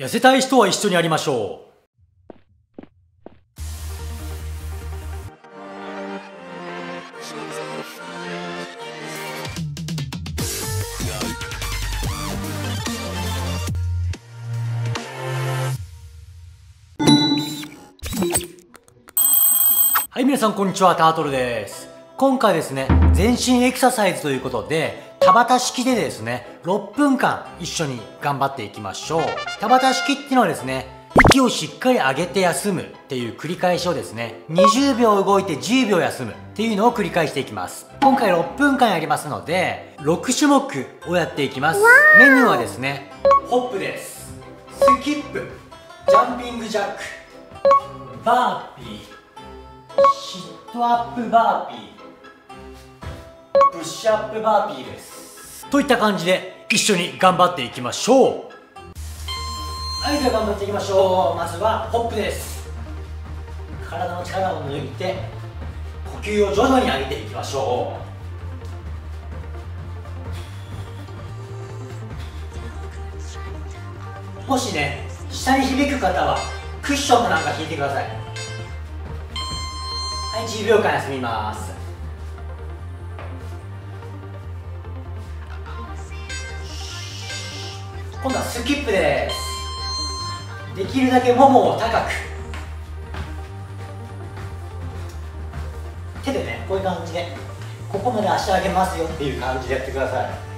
痩せたい人は一緒にやりましょう。はい、皆さんこんにちは、タートルです。今回ですね、全身エクササイズということで田畑式でですね、6分間一緒に頑張っていきましょう。田畑式っていうのはですね、息をしっかり上げて休むっていう繰り返しをですね、20秒動いて10秒休むっていうのを繰り返していきます。今回6分間やりますので、6種目をやっていきます。メニューはですね、ホップです。スキップ、ジャンピングジャック、バーピー、シットアップバーピー、プッシュアップバーピーですといった感じで一緒に頑張っていきましょう。はい、では頑張っていきましょう。まずはホップです。体の力を抜いて呼吸を徐々に上げていきましょう。もしね、下に響く方はクッションなんか引いてください。はい、10秒間休みます。今度はスキップです。できるだけももを高く、手でね、こういう感じでここまで足上げますよっていう感じでやってください。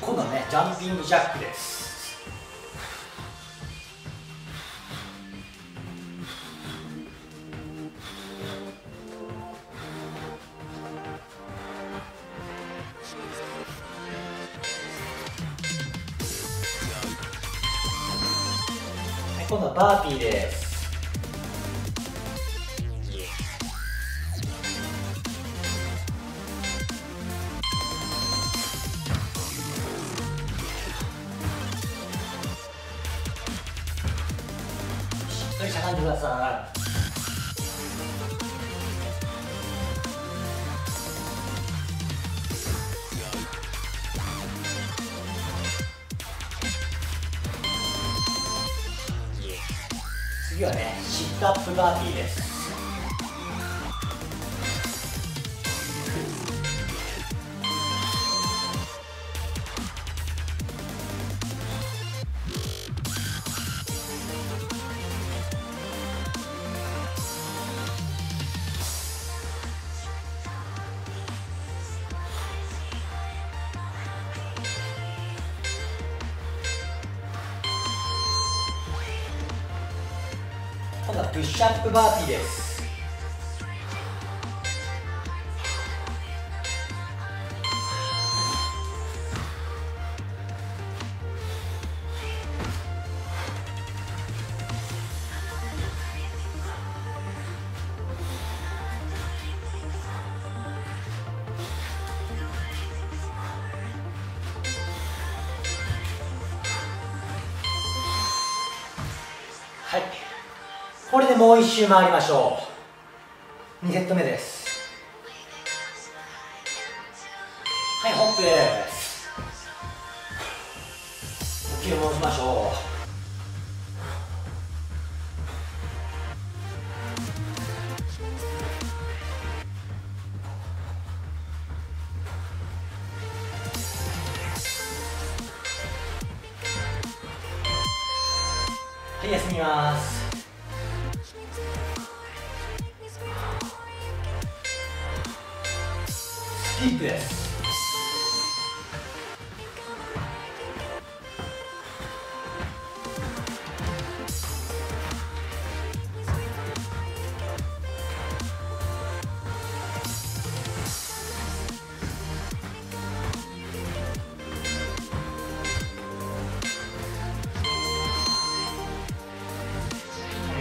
今度はね、ジャンピングジャックです。はい、今度はバーピーです。しゃがんでください。次はね、シットアップバーピーです。今度はプッシュアップバーピーです。はい、これでもう一周回りましょう。2セット目です。はい、ホップです。呼吸を戻しましょう。はい、休みます。スキップです。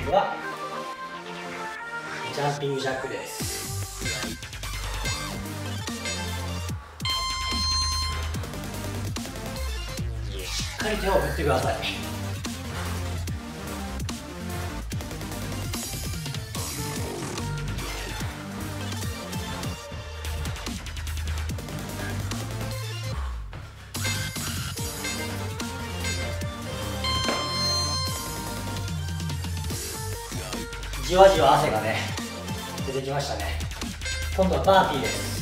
これはジャンピングジャックです。かり手を振ってください。じわじわ汗がね出てきましたね。今度はバーピーです。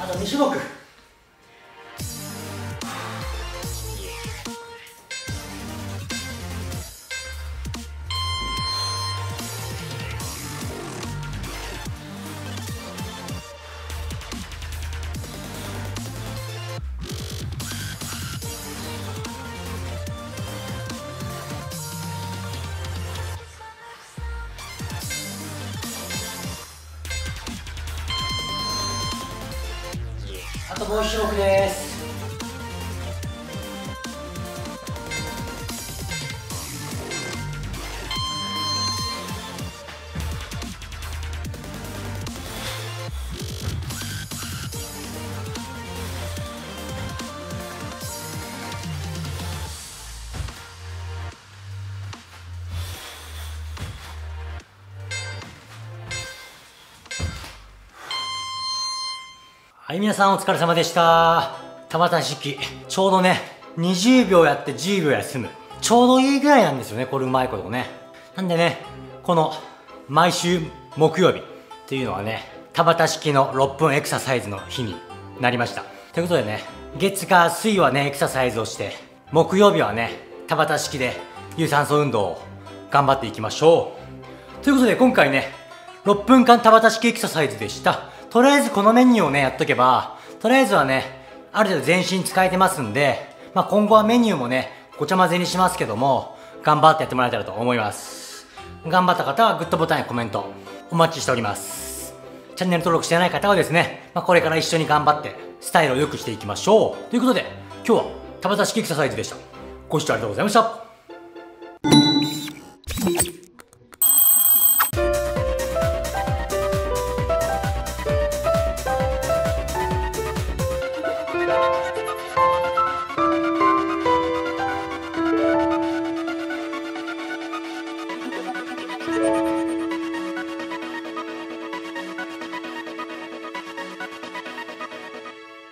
あと2種目。あともう1種目です。はい、皆さんお疲れ様でした。玉田式。ちょうどね、20秒やって10秒休む。ちょうどいいぐらいなんですよね、これうまいことね。なんでね、この毎週木曜日っていうのはね、玉田式の6分エクササイズの日になりました。ということでね、月火水はね、エクササイズをして、木曜日はね、玉田式で有酸素運動を頑張っていきましょう。ということで今回ね、6分間玉田式エクササイズでした。とりあえずこのメニューをね、やっとけば、とりあえずはね、ある程度全身使えてますんで、まあ、今後はメニューもね、ごちゃ混ぜにしますけども、頑張ってやってもらえたらと思います。頑張った方はグッドボタンやコメント、お待ちしております。チャンネル登録してない方はですね、まあ、これから一緒に頑張って、スタイルを良くしていきましょう。ということで、今日は、玉田式エクササイズでした。ご視聴ありがとうございました。